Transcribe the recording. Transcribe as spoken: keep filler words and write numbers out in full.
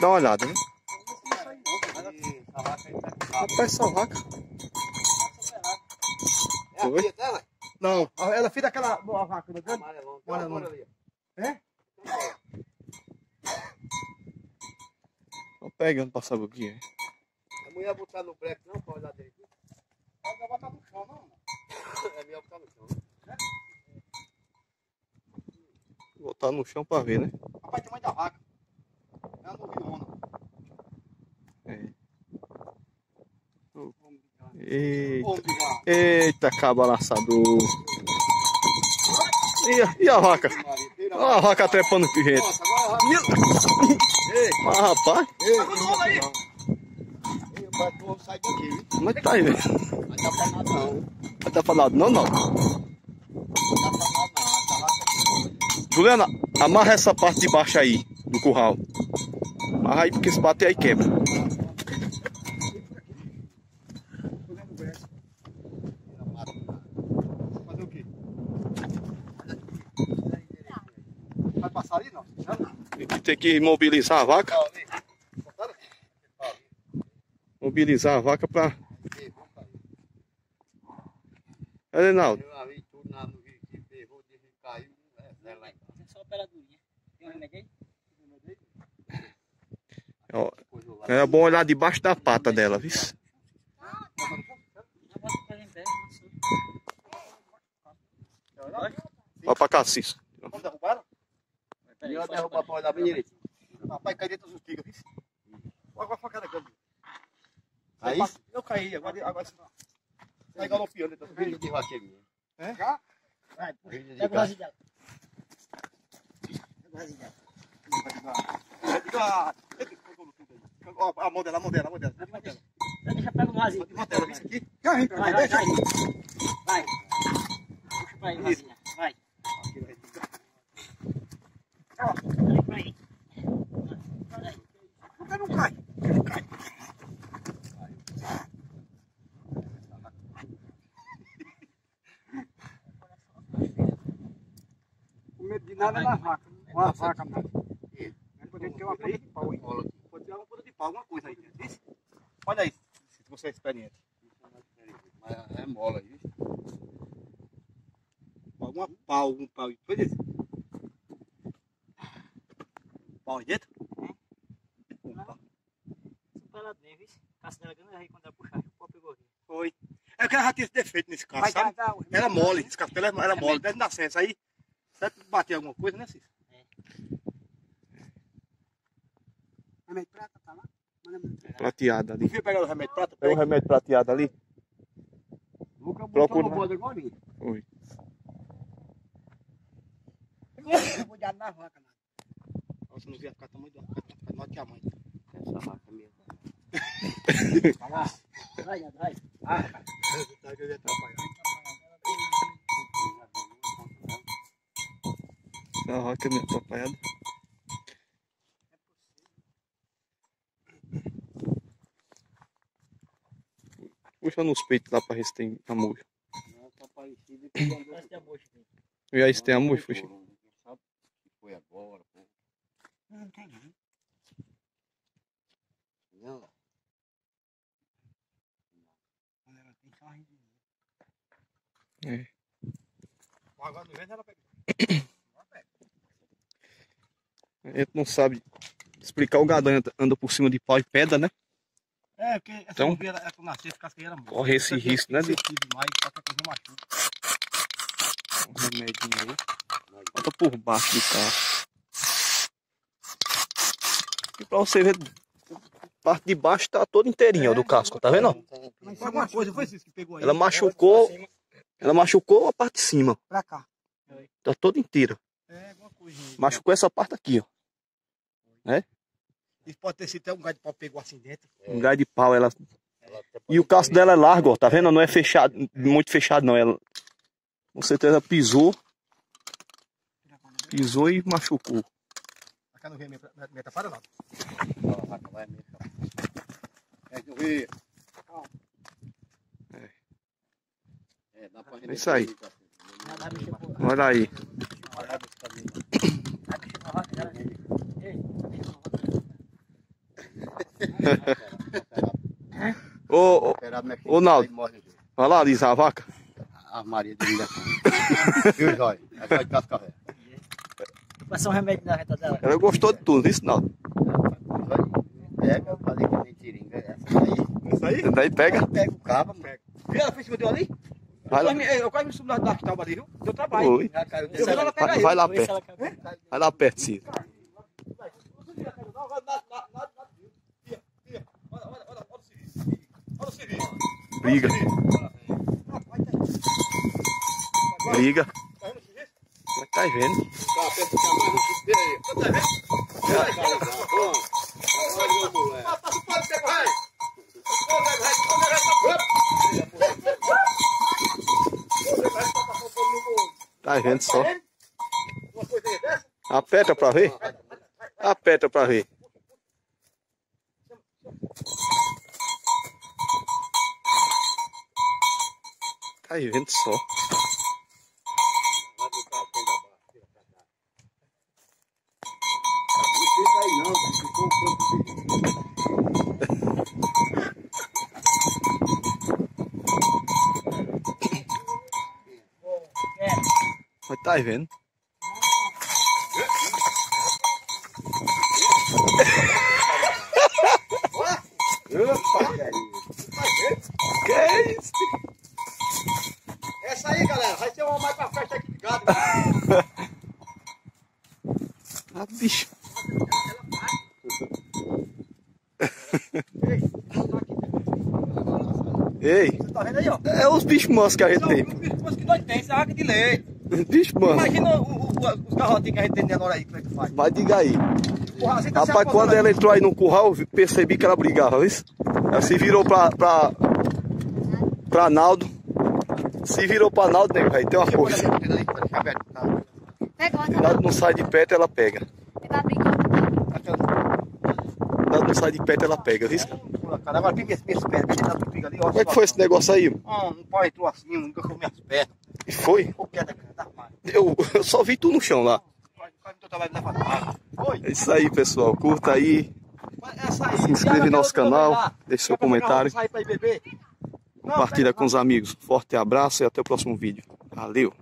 Dá uma olhada, né? Rapaz, só vaca. É aqui até, né? Não, ela fez daquela a vaca, não é? Amarelão, tá amarelão ali. É? Tô pegando pra saber o que é. A mulher botar no breque, não, pra olhar dele. Ela vai botar no chão, não. É melhor botar no chão, né? Botar no chão pra ver, né? Rapaz, tem muita vaca. Ela não viu onda. É. Eita, eita cabalaçador. E, e a vaca? Olha a vaca trepando o pirreto. Mas rapaz, mas tá aí, velho. Não tá pra nada não, não. Juliana, amarra essa parte de baixo aí do curral. Amarra aí porque esse bater aí quebra. Tem que mobilizar a vaca. Mobilizar a vaca pra... É, Reinaldo. É bom olhar debaixo da pata dela, viu? Vai pra cá, Cício. Melhor derrubar pra olhar bem direito. Rapaz, cai dentro dos tigres, viu? Olha a facada aqui, amigo. Aí? Eu caí, agora, agora você tá. Sai galopiando dentro dos tigres. Tem vaca aqui, menino. É? Já? Vai, pô. Pega o rasinho dela. Pega o rasinho dela. Ó, a mão dela, a mão dela, a mão dela. Deixa, pega o rasinho. Bota ela, isso aqui. Vai, vai, vai. Vai. Puxa pra ele, rasinha. Vai. Aqui, vai. Porque não cai? Não cai. O medo de nada é na vaca. Uma vaca, mano. Pode ter uma ponta de pau aí. Pode ter uma ponta de pau, alguma coisa aí. Olha aí, se você é experiente. Mas é mola aí. Alguma pau, algum pau. Foi desse? Olha dentro? Superladinho, viu? Cassinela grande aí quando ela puxar, o pau pegou aqui. Foi. É que ela já tinha esse defeito nesse carro, sabe? Dar, dar, era mole, esse carro era é mole, desde nascença. Aí, certo que bater alguma coisa, né, Cícero? É. Remédio prata, tá lá? Prateado ali. Você pegar o remédio prata? Pega o remédio prateado ali. Nunca botou uma borda igual a minha. Foi. Eu vou dar na vaca, mano. Você não via ficar tamanho do vaca, ficar maior que a mãe. Essa vaca mesmo. Vai lá. Vai, vai. Ah, cara. Eu ia atrapalhar. Essa vaca é meio atrapalhada. Puxa nos peitos lá pra ver se tem a mocha. Não, tá parecido. E aí se tem a mocha, Fuxi? Não sabe o que foi agora, pô. Não tem não. Não. Ela tem só rendimento. É. Agora no vento ela pega. Ela pega. A gente não sabe explicar o gado anda por cima de pau e pedra, né? É, porque essa então, bobeira é pra nascer, ficar sem era morta. Corre esse risco, né? Demais, qualquer coisa machuca. Um remédio aí. Bota por baixo do carro. E pra você ver, parte de baixo tá toda inteirinha, ó, do casco, tá vendo? Mas foi alguma coisa, foi isso que pegou aí. Ela machucou, ela machucou a parte de cima. Pra cá. Tá toda inteira. É, alguma coisa. Machucou essa parte aqui, ó. Né? Isso pode ter sido até um galho de pau pegou assim dentro. Um galho de pau, ela... E o casco dela é largo, ó, tá vendo? Não é fechado, muito fechado não. Ela, com certeza, pisou. Pisou e machucou. Cá não vê minha tapara, não? Não, vaca vai minha tapara. É, não vê. Calma. É. É, dá pra render. É isso aí. Olha aí. Ô, ô Naldo, vai lá alisar a vaca. A Maria de Linda. E o Jói, é só de cascavé. Passou um remédio na reta dela. Ela gostou de tudo, isso Naldo? Pega, eu falei que nem tiringa, essa daí. Essa aí? Daí pega. Pega o cabo, pega. Viu a frente que eu deu ali? Eu quase me subi da tábua ali, viu? Deu trabalho. Oi. Vai lá perto. Vai lá perto, Ciro. Briga. Briga. Tá vendo? Tá vendo só? Aperta pra ver? Aperta pra ver. Tá vendo só? Mas tá vendo? Que é isso? Essa aí, galera, vai ser uma mais pra festa aqui de gado. Ah, bicho. Ei, você tá vendo aí, ó? É os bichos mansos que a gente tem. Os bichos mansos que nós temos, essa vaca de leite. Bicho manso. Imagina o, o, os garrotinhos que a gente tem dentro aí, como é que faz? Mas diga aí. Curral, tá rapaz, quando ela entrou aí no curral, eu percebi que ela brigava, isso? Ela se virou pra, pra, pra Naldo. Se virou pra Naldo, nego, aí tem uma coisa. Naldo não sai de perto, ela pega. Naldo não sai de perto, ela pega, risca. Agora pega esse pernas, ali, ó. Como é que foi esse negócio aí? Ah, um pau entrou assim, nunca comi as pernas. E foi? Eu, eu só vi tu no chão lá. É isso aí, pessoal. Curta aí. Se inscreve no nosso canal. Deixe seu comentário. Compartilha com os amigos. Forte abraço e até o próximo vídeo. Valeu!